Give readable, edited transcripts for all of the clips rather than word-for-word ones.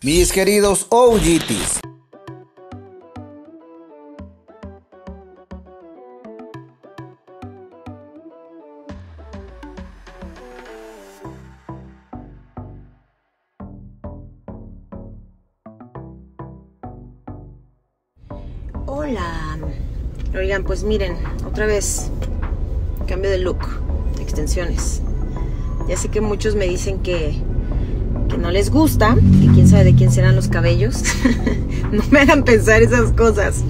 Mis queridos OGTs, hola. Oigan, pues miren, otra vez cambio de look, extensiones. Ya sé que muchos me dicen que no les gusta, que quién sabe de quién serán los cabellos. No me hagan pensar esas cosas.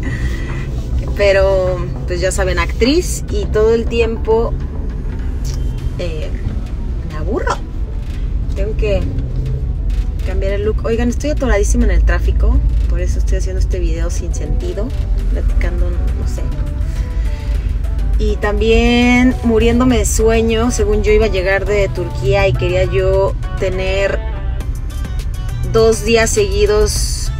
Pero pues ya saben, actriz, y todo el tiempo me aburro. Tengo que cambiar el look. Oigan, estoy atoradísima en el tráfico, por eso estoy haciendo este video sin sentido, platicando, no sé. Y también muriéndome de sueño. Según yo iba a llegar de Turquía y quería yo tener 2 días seguidos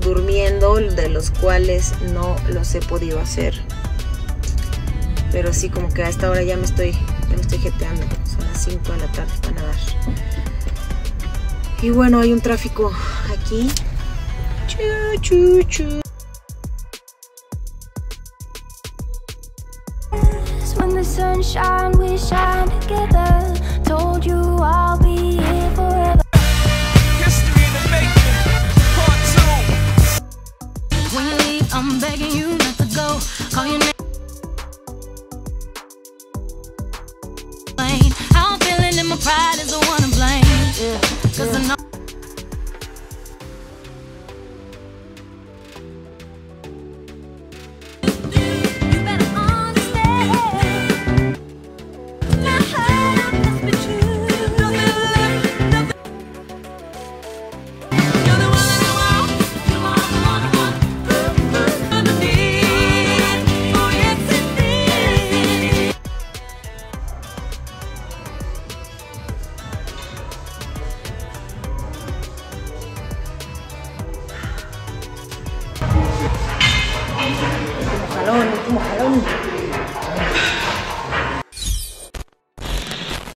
durmiendo, de los cuales no los he podido hacer. Pero sí, como que a esta hora ya me estoy jeteando. Son las 5 de la tarde, van a dar. Y bueno, hay un tráfico aquí. Chu, chu, chu. Sunshine, we shine together. Told you I'll be here forever. History in the making, part 2. When you leave, I'm begging you not to go. Call your name. I'm feeling in my pride is the one to blame. Yeah, cause yeah. I know. Como jalón.